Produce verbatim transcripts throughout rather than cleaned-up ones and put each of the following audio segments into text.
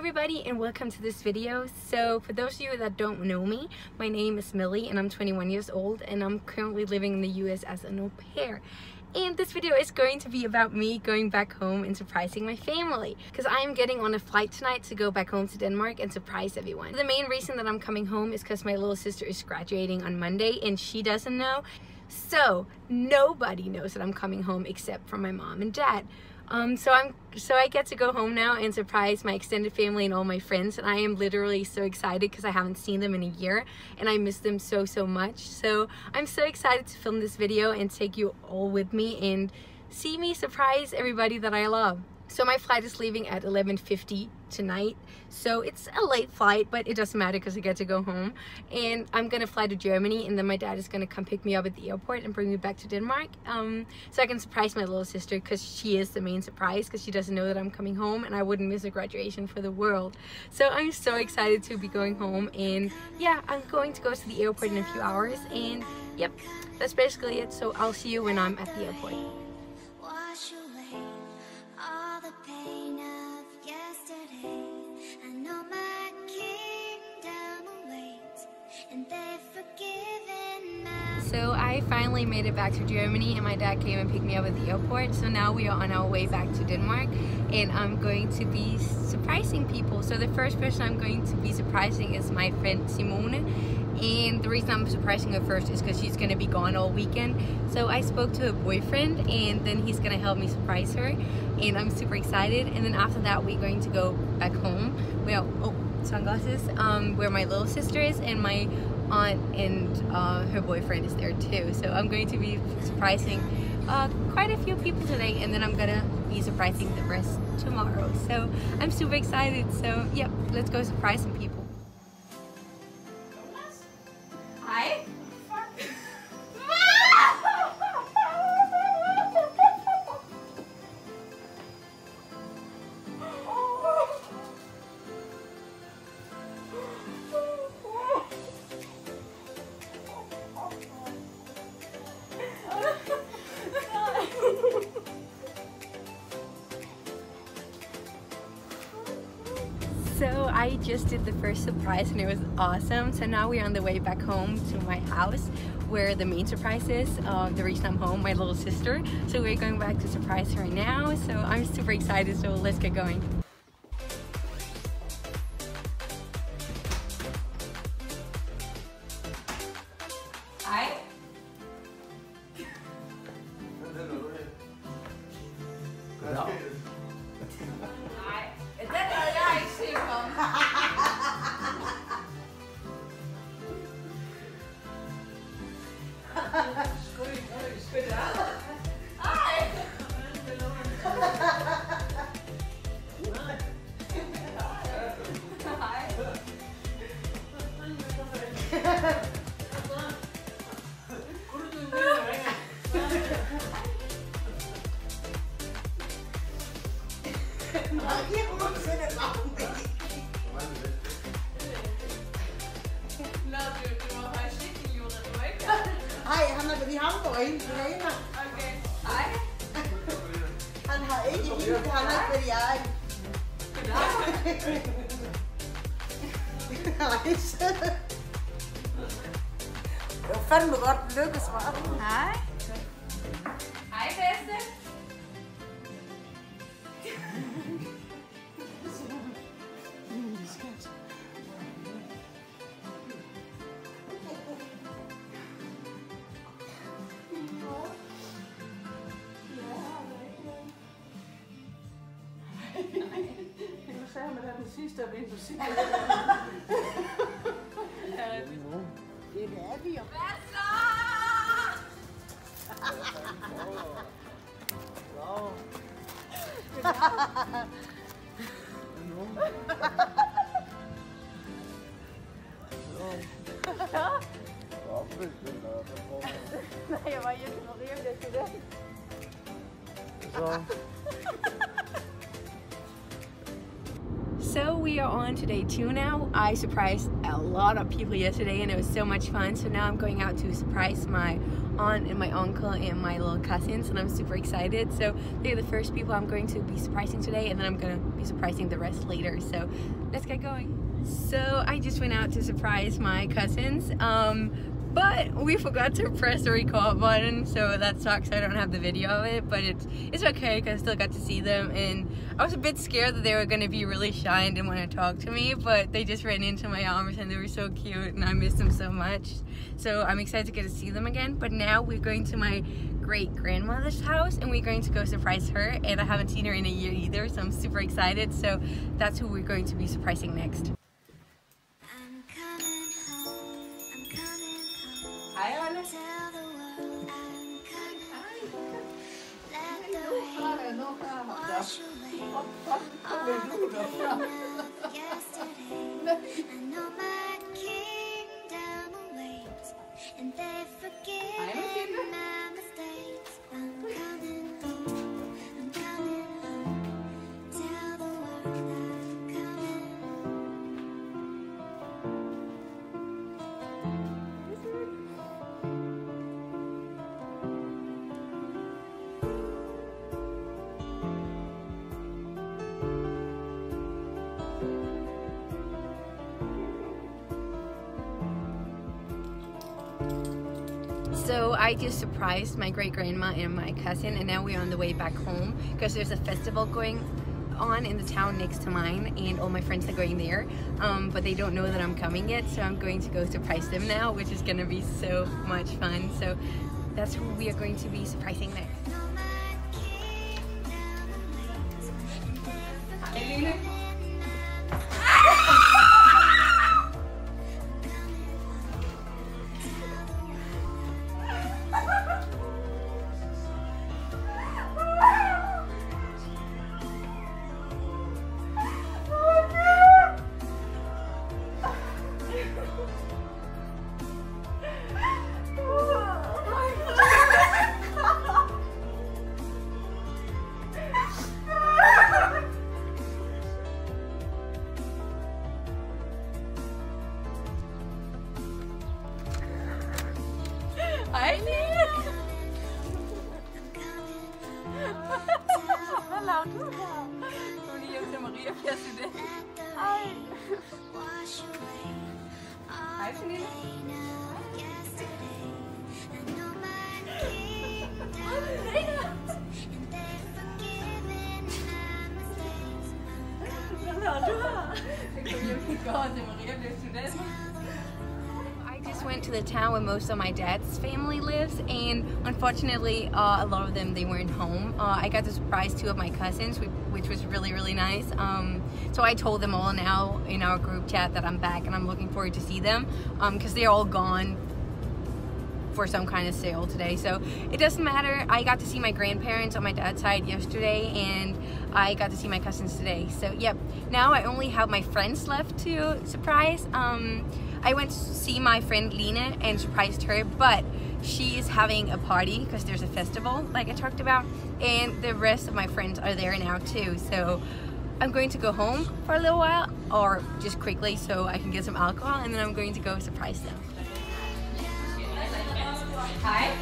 everybody and welcome to this video. So for those of you that don't know me, my name is Millie and I'm twenty-one years old and I'm currently living in the U S as an au pair. And this video is going to be about me going back home and surprising my family, because I am getting on a flight tonight to go back home to Denmark and surprise everyone. The main reason that I'm coming home is because my little sister is graduating on Monday and she doesn't know. So nobody knows that I'm coming home except for my mom and dad. Um, so I'm so I get to go home now and surprise my extended family and all my friends, and I am literally so excited because I haven't seen them in a year and I miss them so so much. So I'm so excited to film this video and take you all with me and see me surprise everybody that I love. So my flight is leaving at eleven fifty tonight, so it's a late flight, but it doesn't matter because I get to go home. And I'm gonna fly to Germany and then my dad is gonna come pick me up at the airport and bring me back to Denmark, um, so I can surprise my little sister, because she is the main surprise, because she doesn't know that I'm coming home and I wouldn't miss a graduation for the world. So I'm so excited to be going home, and yeah, I'm going to go to the airport in a few hours, and yep, that's basically it. So I'll see you when I'm at the airport. So I finally made it back to Germany and my dad came and picked me up at the airport. So now we are on our way back to Denmark and I'm going to be surprising people. So the first person I'm going to be surprising is my friend Simone. And the reason I'm surprising her first is because she's gonna be gone all weekend. So I spoke to her boyfriend and then he's gonna help me surprise her. And I'm super excited. And then after that, we're going to go back home. Well, oh, sunglasses, um, where my little sister is, and my aunt and uh, her boyfriend is there too. So I'm going to be surprising uh, quite a few people today, and then I'm gonna be surprising the rest tomorrow. So I'm super excited. So yep, let's go surprise some people. So I just did the first surprise and it was awesome. So now we're on the way back home to my house where the main surprise is. Uh, the reason I'm home, my little sister. So we're going back to surprise her now. So I'm super excited, so let's get going. Hi. No. Det var fandme godt lykkes for ham. Hej. Hej, bedste. Nu sagde man, at den sidste er blevet musik. Det er vi jo. Hvad så? Wow. Nej, jeg var hjemme og rive det til det. Så. So we we are on today two now. I surprised a lot of people yesterday and it was so much fun, so now I'm going out to surprise my aunt and my uncle and my little cousins, and I'm super excited. So they're the first people I'm going to be surprising today, and then I'm gonna be surprising the rest later, so let's get going. So I just went out to surprise my cousins, um, but we forgot to press the record button, so that sucks. I don't have the video of it, but it's it's okay because I still got to see them, and I was a bit scared that they were going to be really shy and didn't want to talk to me, but they just ran into my arms and they were so cute and I missed them so much. So I'm excited to get to see them again, but now we're going to my great-grandmother's house and we're going to go surprise her, and I haven't seen her in a year either, so I'm super excited. So that's who we're going to be surprising next. Hi, Anna. So I just surprised my great-grandma and my cousin, and now we're on the way back home because there's a festival going on in the town next to mine and all my friends are going there, um, but they don't know that I'm coming yet, so I'm going to go surprise them now, which is gonna be so much fun. So that's who we are going to be surprising next. Hi, Luna. I need it. Hello, Jose Maria, yesterday. Hi. Hi, Janine. Went to the town where most of my dad's family lives, and unfortunately uh, a lot of them, they weren't home. Uh, I got to surprise two of my cousins, which was really really nice. Um, so I told them all now in our group chat that I'm back and I'm looking forward to see them, because um, they're all gone for some kind of sale today, so it doesn't matter. I got to see my grandparents on my dad's side yesterday, and I got to see my cousins today. So yep, now I only have my friends left to surprise. Um, I went to see my friend Lena and surprised her, but she is having a party because there's a festival like I talked about, and the rest of my friends are there now too. So I'm going to go home for a little while, or just quickly so I can get some alcohol, and then I'm going to go surprise them. Hi.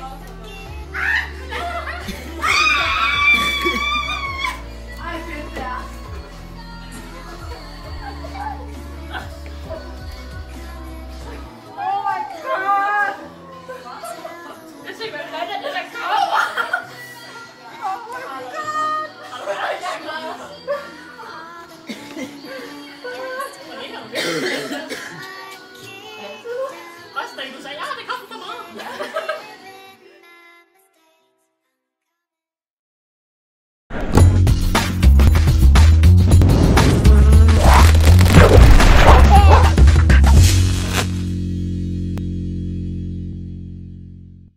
Basta, eu não sei. Ah, tem que fazer uma mão.